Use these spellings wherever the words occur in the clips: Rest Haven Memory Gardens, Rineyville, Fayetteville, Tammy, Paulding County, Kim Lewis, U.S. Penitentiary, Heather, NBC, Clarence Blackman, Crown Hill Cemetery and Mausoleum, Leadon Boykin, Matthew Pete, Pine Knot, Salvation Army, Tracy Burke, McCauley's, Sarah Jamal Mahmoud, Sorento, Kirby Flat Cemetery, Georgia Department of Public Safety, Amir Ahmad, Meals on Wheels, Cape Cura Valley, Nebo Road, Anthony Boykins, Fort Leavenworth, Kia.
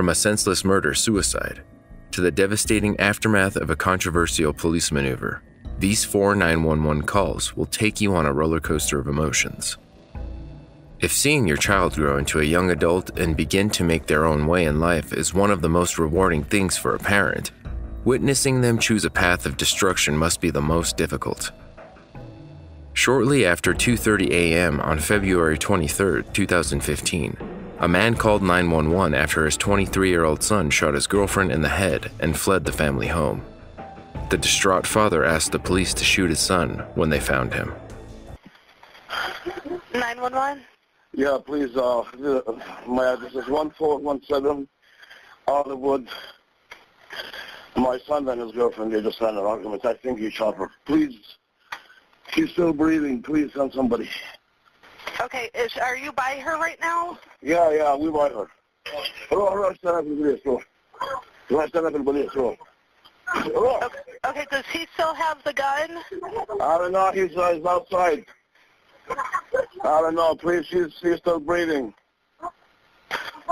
from a senseless murder-suicide to the devastating aftermath of a controversial police maneuver, these four 911 calls will take you on a roller coaster of emotions. If seeing your child grow into a young adult and begin to make their own way in life is one of the most rewarding things for a parent, witnessing them choose a path of destruction must be the most difficult. Shortly after 2:30 a.m. on February 23, 2015, a man called 911 after his 23-year-old son shot his girlfriend in the head and fled the family home. The distraught father asked the police to shoot his son when they found him. 911? Yeah, please, my address is 1417 Olivewood. My son and his girlfriend, they just had an argument. I think he shot her. Please, she's still breathing. Please send somebody. Okay, are you by her right now? Yeah, we by her. Okay, does he still have the gun? I don't know, he's outside. I don't know, please, she's still breathing.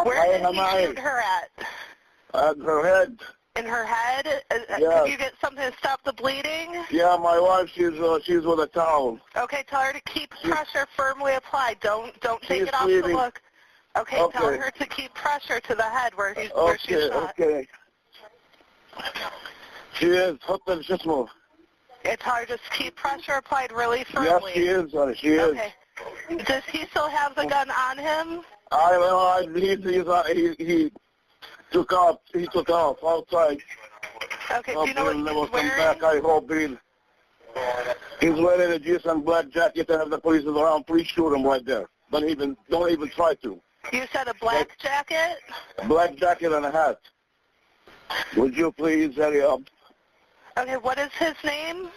Where did he shoot her at? At her head. In her head? Yeah. Could you get something to stop the bleeding? Yeah, my wife, she's with a towel. Okay, tell her to keep pressure firmly applied. Don't take it off the look. Okay, tell her to keep pressure to the head where she's shot. Okay. She is. Just move. It's hard. Just keep pressure applied really firmly. Yes, she is. Okay. Does he still have the gun on him? I don't know. He took off. He took off outside. Okay. Do you know what he's wearing? Back, I hope he's wearing a juice and black jacket, and if the police is around, please shoot him right there. Don't even try to. You said a black jacket? Black jacket and a hat. Would you please hurry up? Okay, what is his name?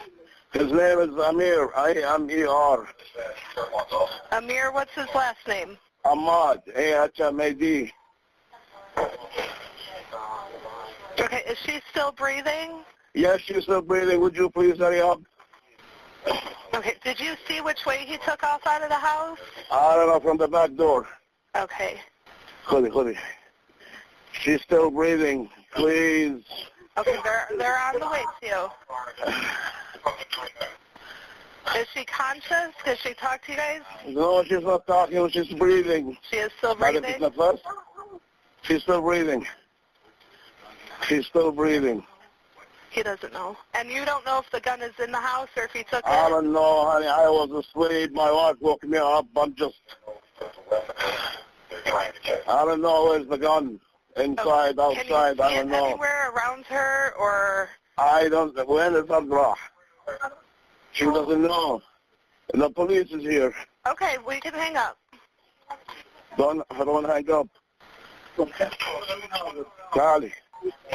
His name is Amir, A-M-E-R. Amir, what's his last name? Ahmad, A-H-M-A-D. Okay, is she still breathing? Yes, she's still breathing. Would you please hurry up? Okay, did you see which way he took off out of the house? I don't know, from the back door. Okay. She's still breathing. Please. Okay, they're on the way to you. Is she conscious? Does she talk to you guys? No, she's not talking. She's breathing. She is still breathing? She's still breathing. She's still breathing. He doesn't know. And you don't know if the gun is in the house or if he took it? I don't know, honey. I was asleep. My wife woke me up. I don't know where's the gun. Inside, outside, I don't know. Can you see it anywhere around her, or? I don't know. When is Abra? She doesn't know. The police is here. Okay, we can hang up. Don't hang up. Charlie,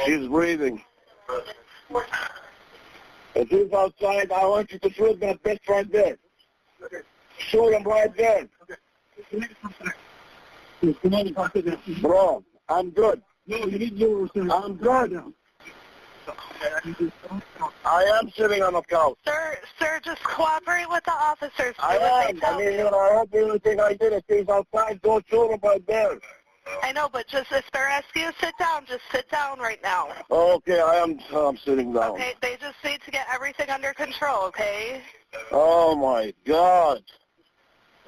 she's breathing. If he's outside, I want you to shoot that bitch right there. Shoot him right there. Bro. I'm good. No, you need your... I'm good. I am sitting on a couch. Sir, just cooperate with the officers. I hope you don't think I did it. He's outside. Don't shoot him by there. I know, but just if they're asking you to sit down, just sit down right now. Okay, I'm sitting down. Okay, they just need to get everything under control, okay? Oh, my God.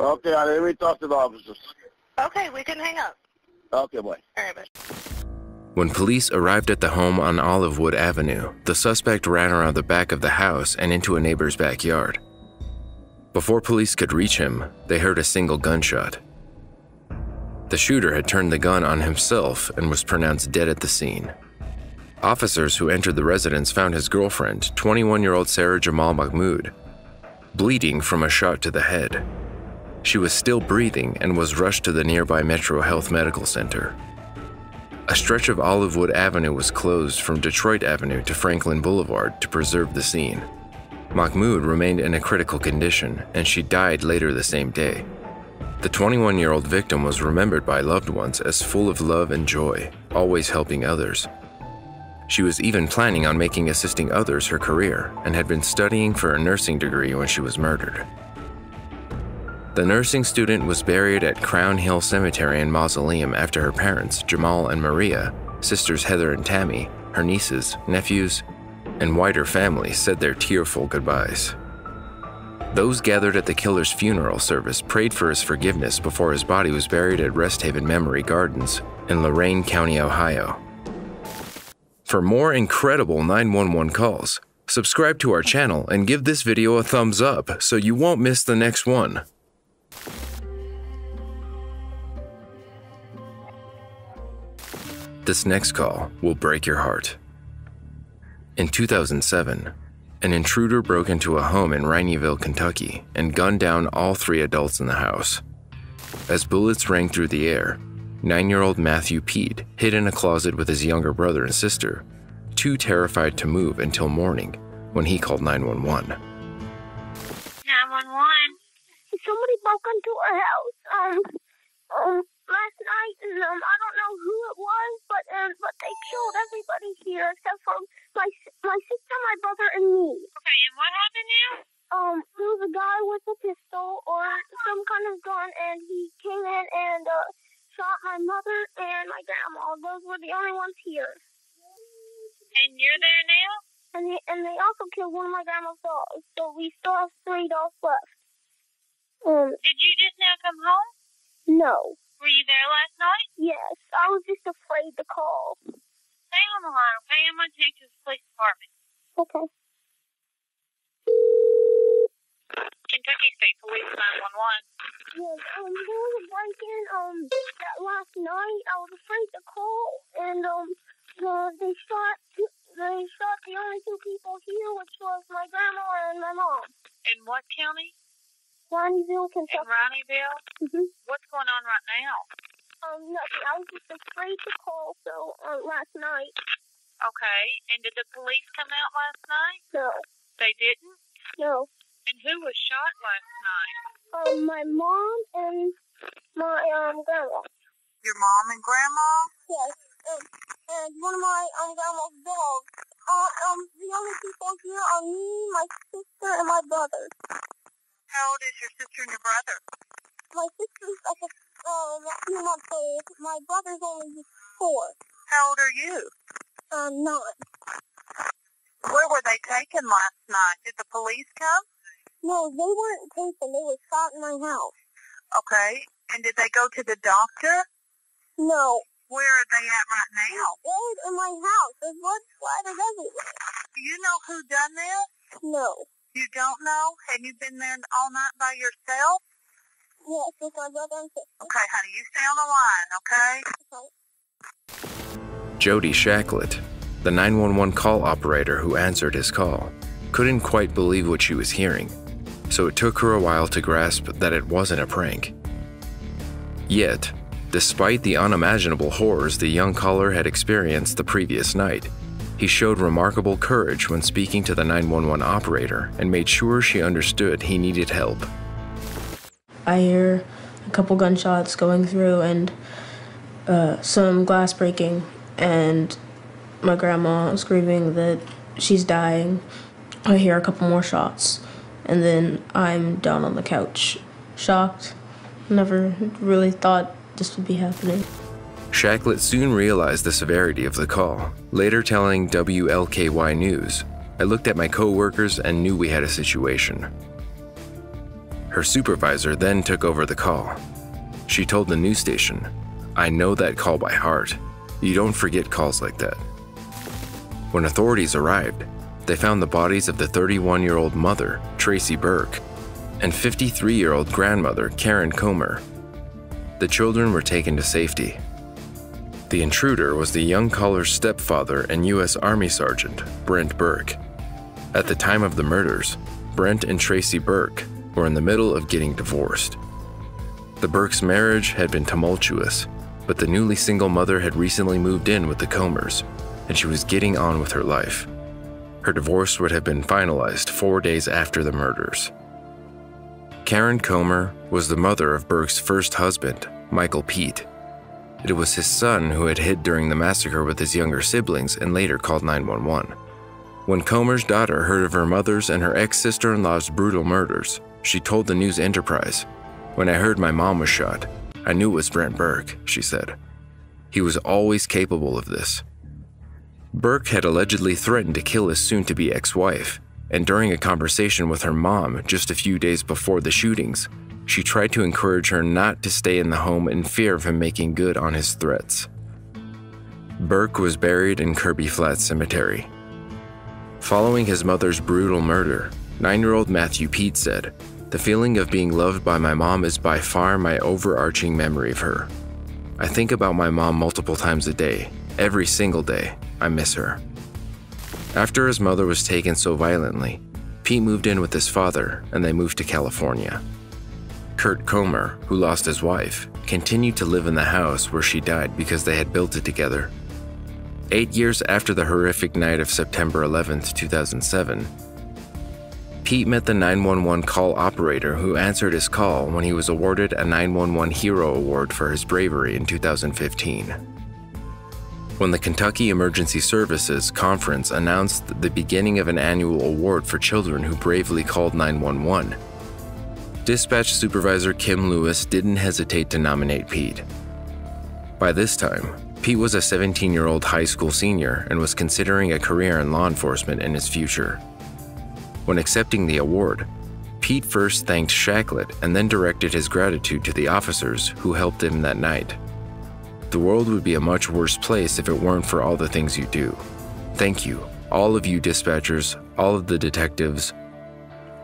Okay, let me talk to the officers. Okay, we can hang up. Okay, boy. All right, bye. When police arrived at the home on Olivewood Avenue, the suspect ran around the back of the house and into a neighbor's backyard. Before police could reach him, they heard a single gunshot. The shooter had turned the gun on himself and was pronounced dead at the scene. Officers who entered the residence found his girlfriend, 21-year-old Sarah Jamal Mahmoud, bleeding from a shot to the head. She was still breathing and was rushed to the nearby Metro Health Medical Center. A stretch of Olivewood Avenue was closed from Detroit Avenue to Franklin Boulevard to preserve the scene. Mahmoud remained in a critical condition, and she died later the same day. The 21-year-old victim was remembered by loved ones as full of love and joy, always helping others. She was even planning on making assisting others her career and had been studying for a nursing degree when she was murdered. The nursing student was buried at Crown Hill Cemetery and Mausoleum after her parents, Jamal and Maria, sisters Heather and Tammy, her nieces, nephews, and wider family said their tearful goodbyes. Those gathered at the killer's funeral service prayed for his forgiveness before his body was buried at Rest Haven Memory Gardens in Lorain County, Ohio. For more incredible 911 calls, subscribe to our channel and give this video a thumbs up so you won't miss the next one. This next call will break your heart. In 2007, an intruder broke into a home in Rineyville, Kentucky, and gunned down all three adults in the house. As bullets rang through the air, 9-year-old Matthew Pete hid in a closet with his younger brother and sister, too terrified to move until morning when he called 911. 911? Somebody broke into our house last night, and I don't know who it was, but they killed everybody here except for my sister, my brother, and me. Okay, and what happened now? There was a guy with a pistol or some kind of gun, and he came in and shot my mother and my grandma. Those were the only ones here. And you're there now? And they also killed one of my grandma's dogs, so we still have three dogs left. Did you just now come home? No. Were you there last night? Yes. I was just afraid to call. Stay on the line, okay? I'm going to take you to the police department. Okay. Kentucky State Police 911. Yes, there was a break-in that last night. I was afraid to call, and they shot the only two people here, which was my grandma and my mom. In what county? Rineyville, Kentucky. In Rineyville? Mm-hmm. What's going on right now? Nothing. I was just afraid to call, so, last night. Okay. And did the police come out last night? No. They didn't? No. And who was shot last night? My mom and my, grandma. Your mom and grandma? Yes. And one of my, grandma's dogs. The only people here are me, my sister, and my brother. How old is your sister and your brother? My sister's a few months old. My brother's only 4. How old are you? 9. Where were they taken last night? Did the police come? No, they weren't taken. They were shot in my house. Okay. And did they go to the doctor? No. Where are they at right now? They're in my house. There's blood splatters everywhere. Do you know who done this? No. You don't know? Have you been there all night by yourself? Yes, with my brother and sister. Okay, honey, you stay on the line, okay? Jody Shacklett, the 911 call operator who answered his call, couldn't quite believe what she was hearing, so it took her a while to grasp that it wasn't a prank. Yet, despite the unimaginable horrors the young caller had experienced the previous night, he showed remarkable courage when speaking to the 911 operator and made sure she understood he needed help. I hear a couple gunshots going through and some glass breaking, and my grandma screaming that she's dying. I hear a couple more shots, and then I'm down on the couch, shocked. Never really thought this would be happening. Shacklett soon realized the severity of the call, later telling WLKY News, "I looked at my co-workers and knew we had a situation." Her supervisor then took over the call. She told the news station, "I know that call by heart. You don't forget calls like that." When authorities arrived, they found the bodies of the 31-year-old mother, Tracy Burke, and 53-year-old grandmother, Karen Comer. The children were taken to safety. The intruder was the young caller's stepfather and U.S. Army Sergeant, Brent Burke. At the time of the murders, Brent and Tracy Burke were in the middle of getting divorced. The Burke's marriage had been tumultuous, but the newly single mother had recently moved in with the Comers, and she was getting on with her life. Her divorce would have been finalized 4 days after the murders. Karen Comer was the mother of Burke's first husband, Michael Pete. It was his son who had hid during the massacre with his younger siblings and later called 911. When Comer's daughter heard of her mother's and her ex-sister-in-law's brutal murders, she told the News Enterprise, When I heard my mom was shot, I knew it was Brent Burke, she said. He was always capable of this. Burke had allegedly threatened to kill his soon-to-be ex-wife, and during a conversation with her mom just a few days before the shootings, she tried to encourage her not to stay in the home in fear of him making good on his threats. Burke was buried in Kirby Flat Cemetery. Following his mother's brutal murder, 9-year-old Matthew Pete said, "The feeling of being loved by my mom is by far my overarching memory of her. I think about my mom multiple times a day. Every single day, I miss her." After his mother was taken so violently, Pete moved in with his father and they moved to California. Kurt Comer, who lost his wife, continued to live in the house where she died because they had built it together. 8 years after the horrific night of September 11, 2007, Pete met the 911 call operator who answered his call when he was awarded a 911 Hero Award for his bravery in 2015. When the Kentucky Emergency Services Conference announced the beginning of an annual award for children who bravely called 911, dispatch supervisor Kim Lewis didn't hesitate to nominate Pete. By this time, Pete was a 17-year-old high school senior and was considering a career in law enforcement in his future. When accepting the award, Pete first thanked Shacklett and then directed his gratitude to the officers who helped him that night. "The world would be a much worse place if it weren't for all the things you do. Thank you, all of you dispatchers, all of the detectives,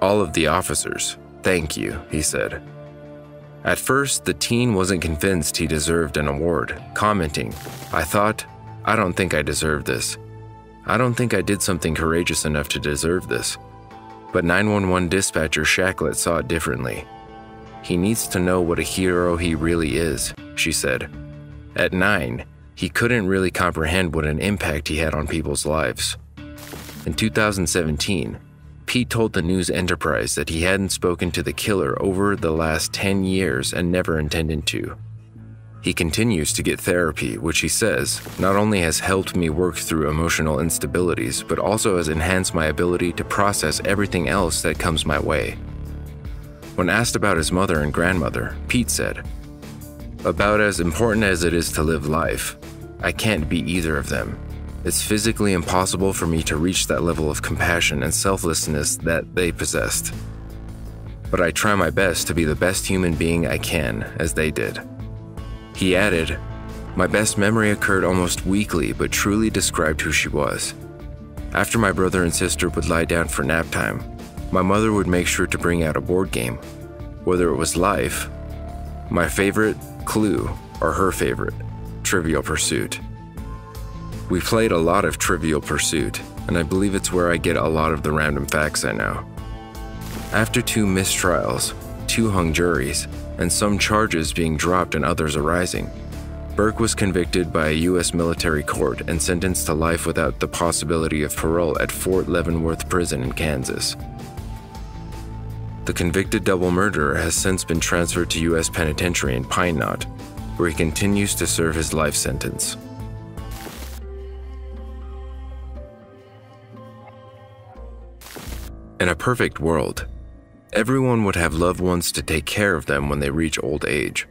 all of the officers. Thank you," he said. At first, the teen wasn't convinced he deserved an award, commenting, "I thought, I don't think I deserve this. I don't think I did something courageous enough to deserve this." But 911 dispatcher Shacklett saw it differently. "He needs to know what a hero he really is," she said. At 9, he couldn't really comprehend what an impact he had on people's lives. In 2017, Pete told the News Enterprise that he hadn't spoken to the killer over the last 10 years and never intended to. He continues to get therapy, which he says, "not only has helped me work through emotional instabilities, but also has enhanced my ability to process everything else that comes my way." When asked about his mother and grandmother, Pete said, "About as important as it is to live life, I can't be either of them. It's physically impossible for me to reach that level of compassion and selflessness that they possessed. But I try my best to be the best human being I can, as they did." He added, "My best memory occurred almost weekly, but truly described who she was. After my brother and sister would lie down for nap time, my mother would make sure to bring out a board game, whether it was Life, my favorite, Clue, or her favorite, Trivial Pursuit. We played a lot of Trivial Pursuit, and I believe it's where I get a lot of the random facts I know." After 2 mistrials, 2 hung juries, and some charges being dropped and others arising, Burke was convicted by a U.S. military court and sentenced to life without the possibility of parole at Fort Leavenworth Prison in Kansas. The convicted double murderer has since been transferred to U.S. Penitentiary in Pine Knot, where he continues to serve his life sentence. In a perfect world, everyone would have loved ones to take care of them when they reach old age.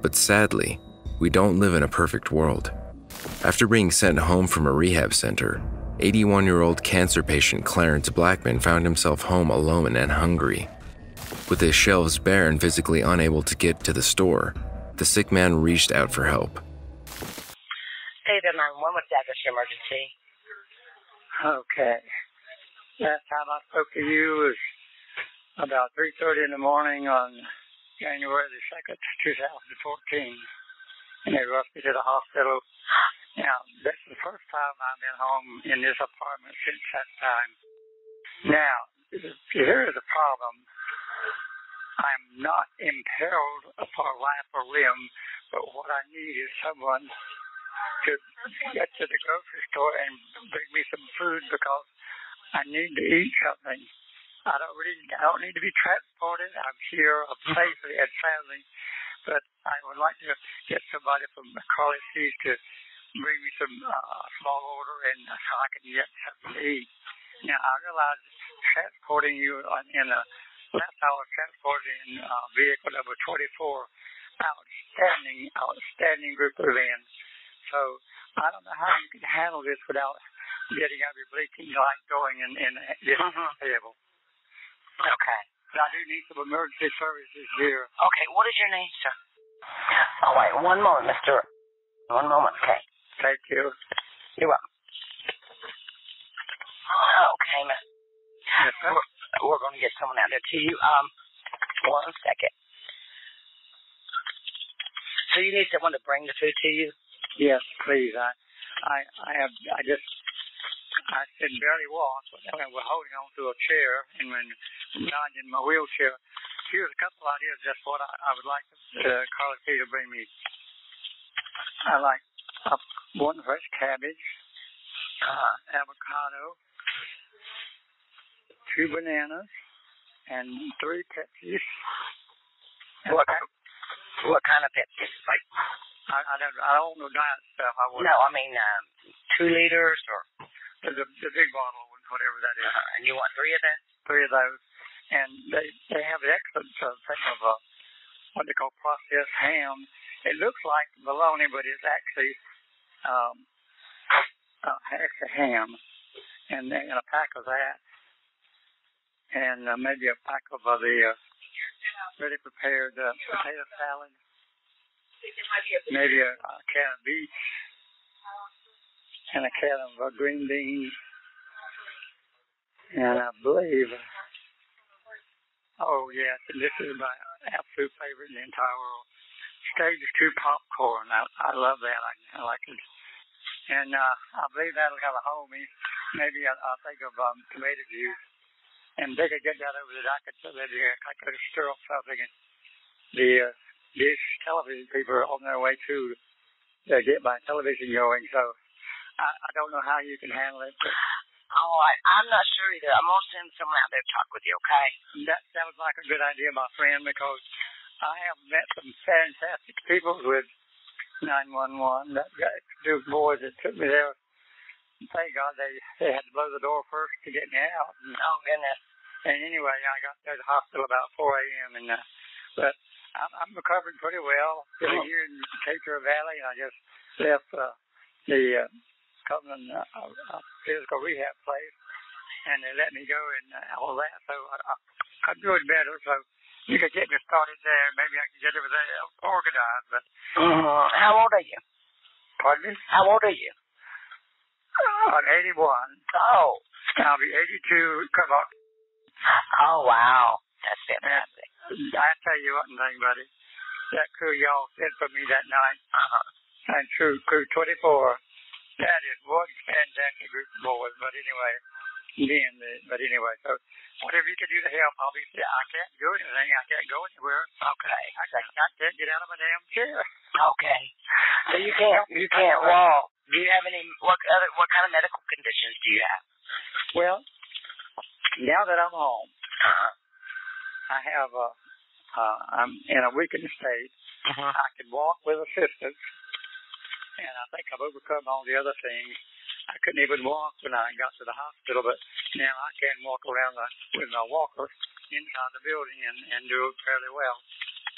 But sadly, we don't live in a perfect world. After being sent home from a rehab center, 81-year-old cancer patient Clarence Blackman found himself home alone and hungry. With his shelves bare and physically unable to get to the store, the sick man reached out for help. Hey there, 911, what's that? That's your emergency. Okay. Last time I spoke to you was about 3:30 in the morning on January the 2nd, 2014. And they rushed me to the hospital. Now, that's the first time I've been home in this apartment since that time. Now, here is the problem. I'm not imperiled for life or limb, but what I need is someone to get to the grocery store and bring me some food because I need to eat something. I don't need to be transported. I'm here safely and soundly, but I would like to get somebody from McCauley's to bring me some small order and so I can get something to eat. Now, I realize transporting you in a last hour transporting vehicle to number 24. Outstanding group of men. So I don't know how you can handle this without getting every bleating light going and this table. Okay. But I do need some emergency services here. Okay. What is your name, sir? Oh, wait. One moment, Mr. One moment. Okay. Thank you. You're welcome. Okay, Miss. Yes, we're going to get someone out there to you. One second. So you need someone to bring the food to you? Yes, please. I can barely walk. But I was holding on to a chair, and when not in my wheelchair, here's a couple ideas. Just what I would like Carla T to bring me. I like one fresh cabbage, avocado, 2 bananas, and 3 Pepsis. What kind of Pepsi? Like I don't know diet stuff. I wouldn't. No, I mean 2 liters or the big bottle, whatever that is. And you want 3 of them? 3 of those. And they have an excellent thing of what they call processed ham. It looks like bologna, but it's actually ham. And a pack of that, and maybe a pack of the. Ready prepared potato salad, maybe a can of beets, and a can of green beans, and I believe, oh yes, this is my absolute favorite in the entire world, stage 2 popcorn. I love that. I like it, and I believe that'll kind of hold me. Maybe I'll think of tomato juice. And they could get that over the docket so that I could stir up something. And these television people are on their way to get my television going. So I don't know how you can handle it. But oh, I'm not sure either. I'm going to send someone out there to talk with you, okay? That sounds like a good idea, my friend, because I have met some fantastic people with 911. That two boys that took me there. Thank God they had to blow the door first to get me out. Oh, goodness. And anyway, I got to the hospital about 4 a.m. and but I'm recovering pretty well. Been here in Cape Cura Valley, and I just left the Covenant physical rehab place, and they let me go and all that. So I'm doing better. So you could get me started there. Maybe I can get everything organized. But how old are you? Pardon me? How old are you? I'm 81. Oh. I'll be 82. Come on. Oh, wow. That's fantastic. I tell you one thing, buddy. That crew y'all sent for me that night. And crew 24. That is one fantastic group of boys. But anyway, so whatever you can do to help, I'll be. I can't do anything. I can't go anywhere. Okay. I can't get out of my damn chair. Okay. So you can't walk. Do you have any, what kind of medical conditions do you have? Well, now that I'm home, I have I'm in a weakened state. I can walk with assistance, and I think I've overcome all the other things. I couldn't even walk when I got to the hospital, but now I can walk around with my walker inside the building and do it fairly well.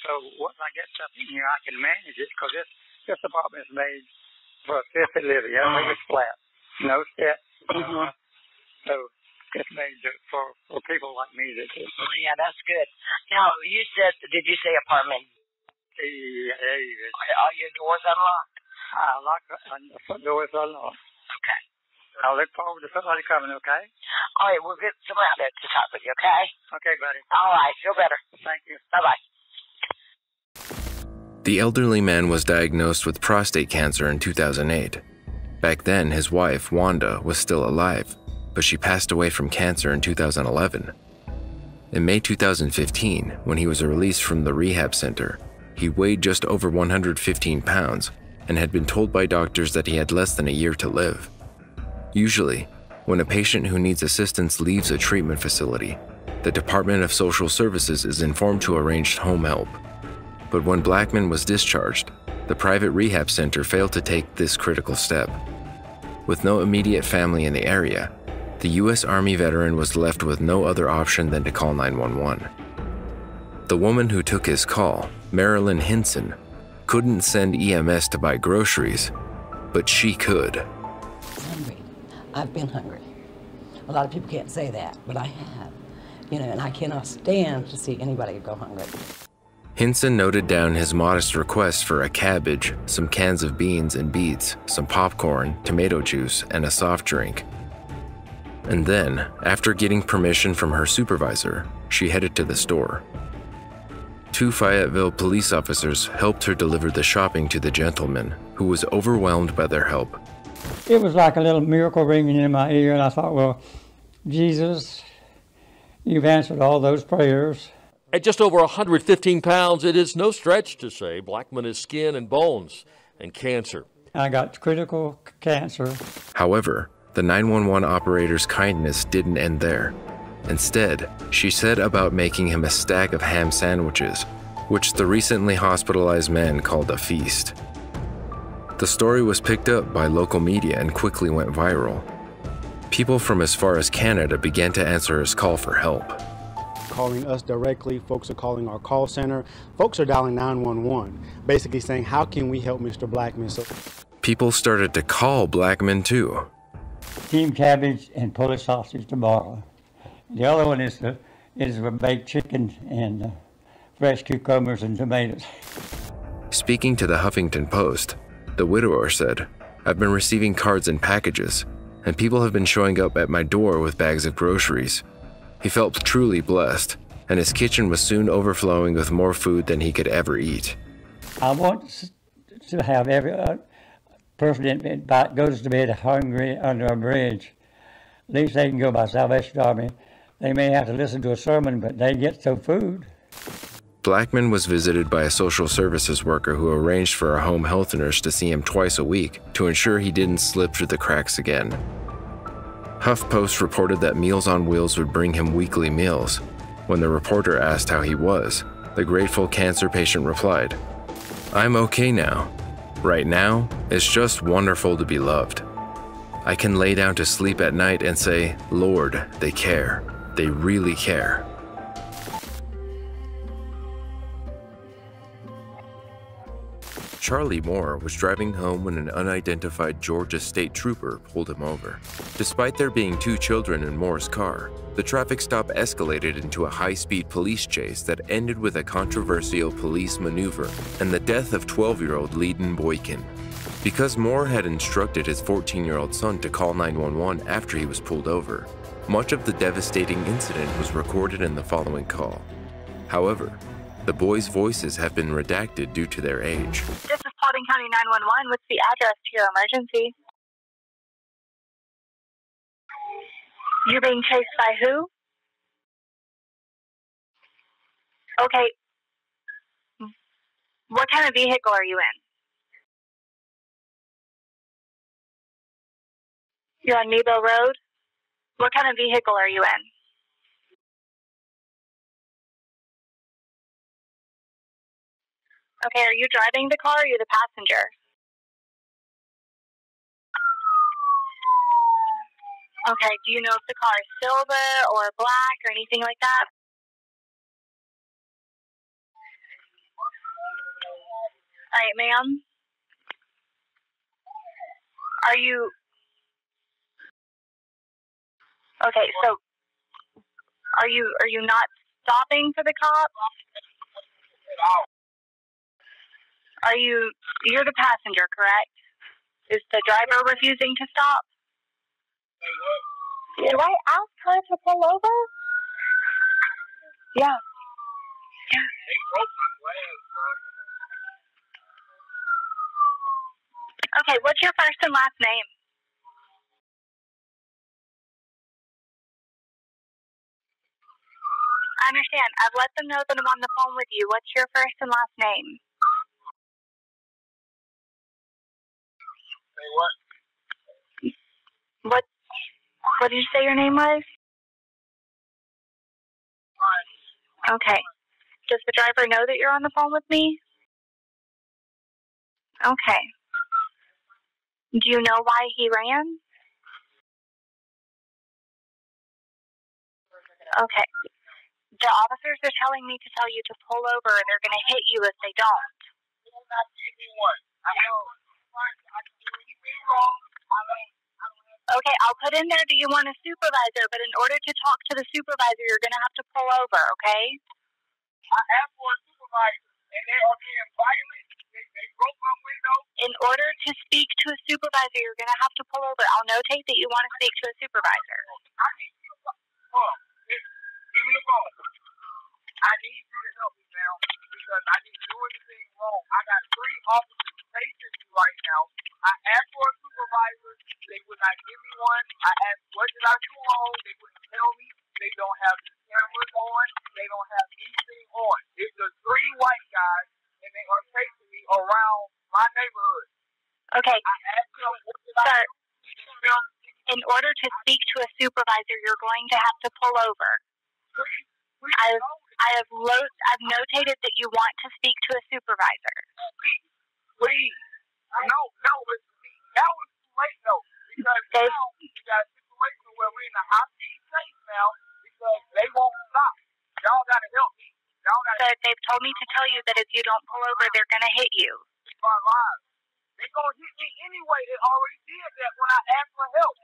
So once I get stuff in here, I can manage it, because this apartment is made for assisted living. Everything is flat. No steps. So it's made for people like me. Well, yeah, that's good. Now, you said, did you say apartment? Yeah. Are your doors unlocked? The front door is unlocked. Okay. I look forward to somebody coming, okay? All right, we'll get someone out there to talk with you, okay? Okay, buddy. All right, feel better. Thank you. Bye-bye. The elderly man was diagnosed with prostate cancer in 2008. Back then, his wife, Wanda, was still alive, but she passed away from cancer in 2011. In May 2015, when he was released from the rehab center, he weighed just over 115 pounds and had been told by doctors that he had less than a year to live. Usually, when a patient who needs assistance leaves a treatment facility, the Department of Social Services is informed to arrange home help. But when Blackman was discharged, the private rehab center failed to take this critical step. With no immediate family in the area, the U.S. Army veteran was left with no other option than to call 911. The woman who took his call, Marilyn Hinson, couldn't send EMS to buy groceries, but she could. Hungry. I've been hungry. A lot of people can't say that, but I have. You know, and I cannot stand to see anybody go hungry. Hinson noted down his modest request for a cabbage, some cans of beans and beets, some popcorn, tomato juice, and a soft drink. And then, after getting permission from her supervisor, she headed to the store. Two Fayetteville police officers helped her deliver the shopping to the gentleman, who was overwhelmed by their help. It was like a little miracle ringing in my ear, and I thought, well, Jesus, you've answered all those prayers. At just over 115 pounds, it is no stretch to say Blackman is skin and bones and cancer. I got critical cancer. However, the 911 operator's kindness didn't end there. Instead, she set about making him a stack of ham sandwiches, which the recently hospitalized man called a feast. The story was picked up by local media and quickly went viral. People from as far as Canada began to answer his call for help. Calling us directly, folks are calling our call center, folks are dialing 911, basically saying, how can we help Mr. Blackman? So people started to call Blackman too. Steamed cabbage and Polish sausage tomorrow. The other one is with baked chicken and fresh cucumbers and tomatoes. Speaking to the Huffington Post, the widower said, I've been receiving cards and packages, and people have been showing up at my door with bags of groceries. He felt truly blessed, and his kitchen was soon overflowing with more food than he could ever eat. I want to have every person that goes to bed hungry under a bridge. At least they can go by Salvation Army. They may have to listen to a sermon, but they get some food. Blackman was visited by a social services worker who arranged for a home health nurse to see him twice a week to ensure he didn't slip through the cracks again. HuffPost reported that Meals on Wheels would bring him weekly meals. When the reporter asked how he was, the grateful cancer patient replied, I'm okay now. Right now, it's just wonderful to be loved. I can lay down to sleep at night and say, Lord, they care. They really care. Charlie Moore was driving home when an unidentified Georgia state trooper pulled him over. Despite there being two children in Moore's car, the traffic stop escalated into a high-speed police chase that ended with a controversial police maneuver and the death of 12-year-old Leadon Boykin. Because Moore had instructed his 14-year-old son to call 911 after he was pulled over, much of the devastating incident was recorded in the following call. However, the boys' voices have been redacted due to their age. This is Paulding County 911. What's the address to your emergency? You're being chased by who? Okay. What kind of vehicle are you in? You're on Nebo Road? What kind of vehicle are you in? Okay, are you driving the car or are you the passenger? Okay, do you know if the car is silver or black or anything like that? All right, ma'am. Are you... Okay, so are you not stopping for the cops? You're the passenger, correct? Is the driver refusing to stop? Did I ask her to pull over? Yeah. Yeah. Okay, what's your first and last name? I understand. I've let them know that I'm on the phone with you. What's your first and last name? What did you say your name was? Okay. Does the driver know that you're on the phone with me? Okay. Do you know why he ran? Okay. the officers are telling me to tell you to pull over. They're going to hit you if they don't. Okay, I'll put in there, do you want a supervisor? But in order to talk to the supervisor, you're going to have to pull over, okay? I asked for a supervisor, and they are being violent. They broke my window. In order to speak to a supervisor, you're going to have to pull over. I'll notate that you want to speak to a supervisor. I need you to give me the phone. I need you to help me now, because I didn't do anything wrong. I got three officers facing me right now. I asked for a supervisor. They would not give me one. I asked, what did I do wrong? They wouldn't tell me. They don't have the cameras on. They don't have anything on. It's the three white guys, and they are chasing me around my neighborhood. Okay. I asked them, what did I do? In order to speak to a supervisor, you're going to have to pull over. Please I've notated that you want to speak to a supervisor. Please. No, that was too late, though, because now we got a situation where we're in a hostage place now because they won't stop. Y'all got to help me. So they've told me to tell you that if you don't pull over, they're going to hit you. They're going to hit me anyway. They already did that when I asked for help.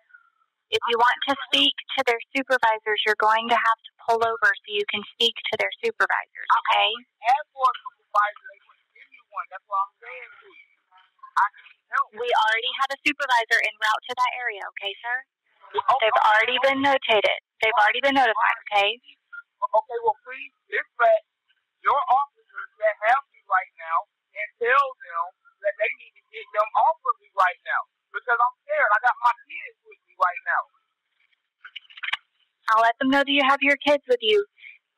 If you want to speak to their supervisors, you're going to have to pull over so you can speak to their supervisors, okay? I asked for a supervisor. They wouldn't give you one. That's what I'm saying to you. I need help. We already had a supervisor en route to that area, okay, sir? They've already been notated. They've already been notified, okay? Okay, well, please dispatch your officers that have me right now and tell them that they need to get them off of me right now. Because I'm scared. I got my kids with me right now. I'll let them know that you have your kids with you.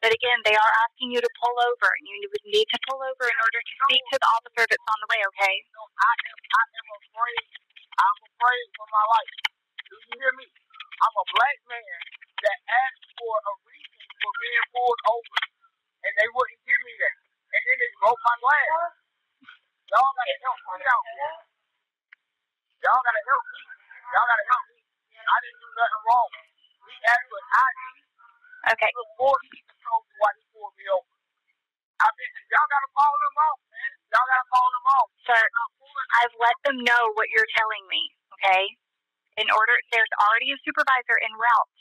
But again, they are asking you to pull over, and you would need to pull over in order to speak to the officer that's on the way, okay? No, I am afraid. I'm afraid for my life. Do you hear me? I'm a black man that asked for a reason for being pulled over, and they wouldn't give me that. And then they broke my glass. Y'all got to help me out, man. Y'all got to help me. Y'all got to help me. I didn't do nothing wrong. We asked for ID. Okay. Before he controlled why he pulled me over. Y'all got to call them off, man. Y'all got to call them off. Sir, I've let them know what you're telling me, okay? In order, there's already a supervisor en route.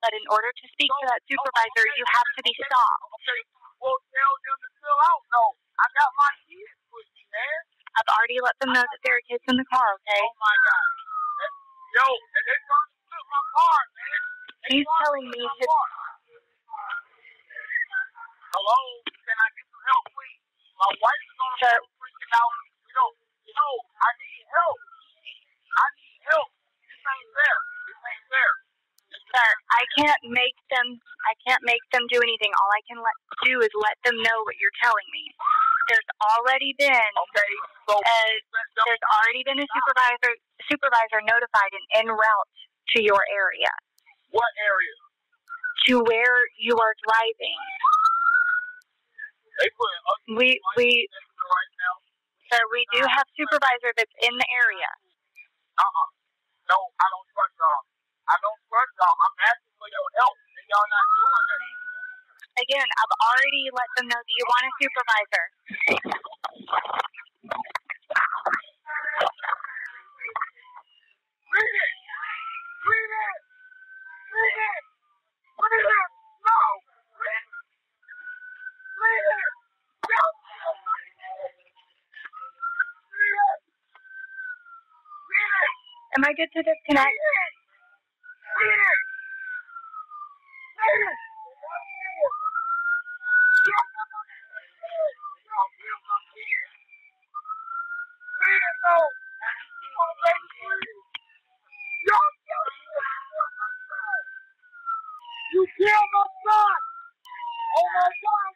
But in order to speak to that supervisor, you have to be stopped. Okay. Well, tell them to chill out, though. I got my kids with me, man. I've already let them know that there are kids in the car, okay? Oh, my God. Yo, they're trying to flip my car, man. He's telling me to... Hello? Can I get some help, please? My wife is on the phone freaking out. You know, I need help. This ain't fair. Sir, I can't make them do anything. All I can do is let them know what you're telling me. There's already been a supervisor notified and en route to your area. What area? To where you are driving. Sir, we do have supervisor that's in the area. No, I don't trust y'all. I'm asking for your help, and y'all not doing it. Again, I've already let them know that you want a supervisor. Read it. Am I good to disconnect? You killed my son! Oh my God!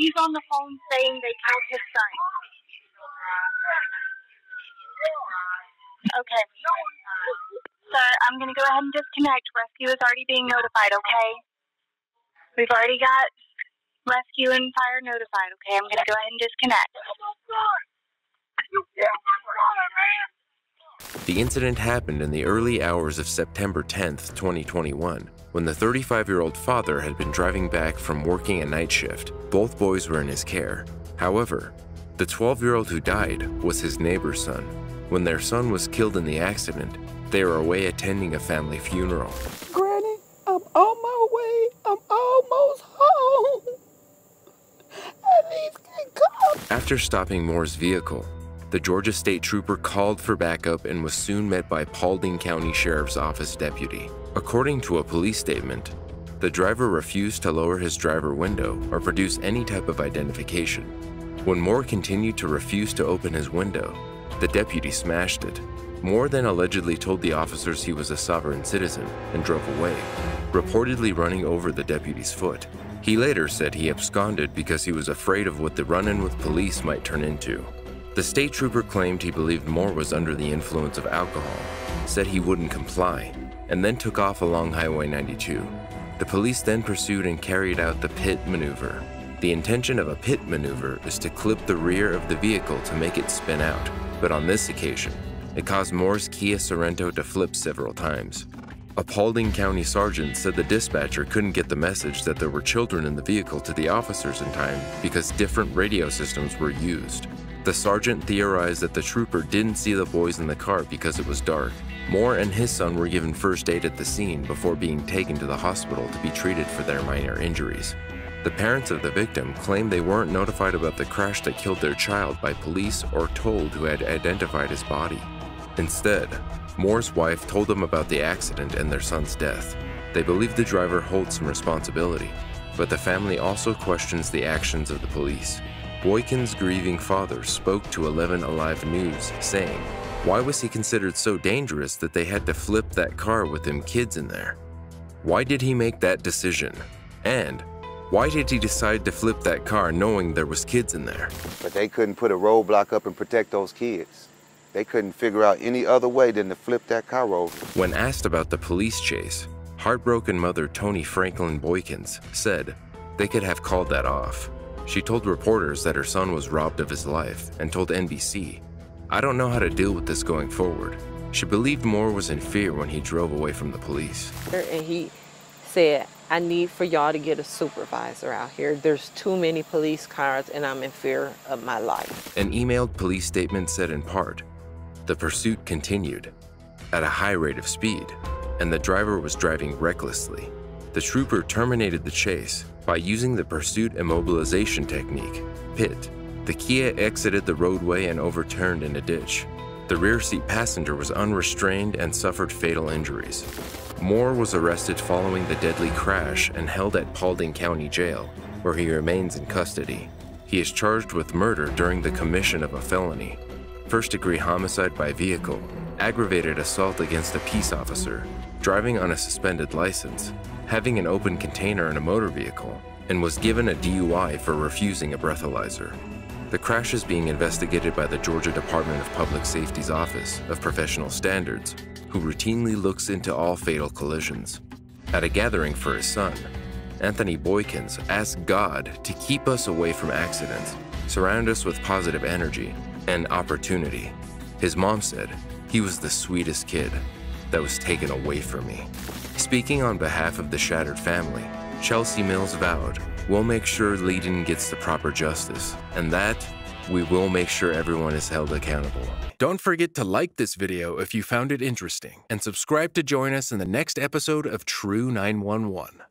He's on the phone saying they killed his son. Okay. Sir, I'm going to go ahead and disconnect. Rescue is already being notified, okay? We've already got rescue and fire notified, okay? I'm going to go ahead and disconnect. The incident happened in the early hours of September 10th, 2021. When the 35-year-old father had been driving back from working a night shift, both boys were in his care. However, the 12-year-old who died was his neighbor's son. When their son was killed in the accident, they were away attending a family funeral. Granny, I'm on my way. I'm almost home. At least get come. After stopping Moore's vehicle, the Georgia State Trooper called for backup and was soon met by Paulding County Sheriff's Office deputy. According to a police statement, the driver refused to lower his driver window or produce any type of identification. When Moore continued to refuse to open his window, the deputy smashed it. Moore then allegedly told the officers he was a sovereign citizen and drove away, reportedly running over the deputy's foot. He later said he absconded because he was afraid of what the run-in with police might turn into. The state trooper claimed he believed Moore was under the influence of alcohol, said he wouldn't comply, and then took off along Highway 92. The police then pursued and carried out the pit maneuver. The intention of a pit maneuver is to clip the rear of the vehicle to make it spin out, but on this occasion, it caused Moore's Kia Sorento to flip several times. A Paulding County sergeant said the dispatcher couldn't get the message that there were children in the vehicle to the officers in time because different radio systems were used. The sergeant theorized that the trooper didn't see the boys in the car because it was dark. Moore and his son were given first aid at the scene before being taken to the hospital to be treated for their minor injuries. The parents of the victim claimed they weren't notified about the crash that killed their child by police or told who had identified his body. Instead, Moore's wife told them about the accident and their son's death. They believe the driver holds some responsibility, but the family also questions the actions of the police. Boykin's grieving father spoke to 11 Alive News, saying, "Why was he considered so dangerous that they had to flip that car with them kids in there? Why did he make that decision? And why did he decide to flip that car knowing there was kids in there?" But they couldn't put a roadblock up and protect those kids. They couldn't figure out any other way than to flip that car over. When asked about the police chase, heartbroken mother Tony Franklin Boykins said they could have called that off. She told reporters that her son was robbed of his life and told NBC, "I don't know how to deal with this going forward." She believed Moore was in fear when he drove away from the police. And he said, "I need for y'all to get a supervisor out here. There's too many police cars and I'm in fear of my life." An emailed police statement said in part, "The pursuit continued at a high rate of speed and the driver was driving recklessly. The trooper terminated the chase by using the pursuit immobilization technique, PIT. The Kia exited the roadway and overturned in a ditch. The rear seat passenger was unrestrained and suffered fatal injuries." Moore was arrested following the deadly crash and held at Paulding County Jail, where he remains in custody. He is charged with murder during the commission of a felony, first-degree homicide by vehicle, aggravated assault against a peace officer, driving on a suspended license, having an open container in a motor vehicle, and was given a DUI for refusing a breathalyzer. The crash is being investigated by the Georgia Department of Public Safety's Office of Professional Standards, who routinely looks into all fatal collisions. At a gathering for his son, Anthony Boykins asked God to keep us away from accidents, surround us with positive energy and opportunity. His mom said, "He was the sweetest kid that was taken away from me." Speaking on behalf of the shattered family, Chelsea Mills vowed, "We'll make sure Leadon gets the proper justice, and that we will make sure everyone is held accountable." Don't forget to like this video if you found it interesting, and subscribe to join us in the next episode of True 911.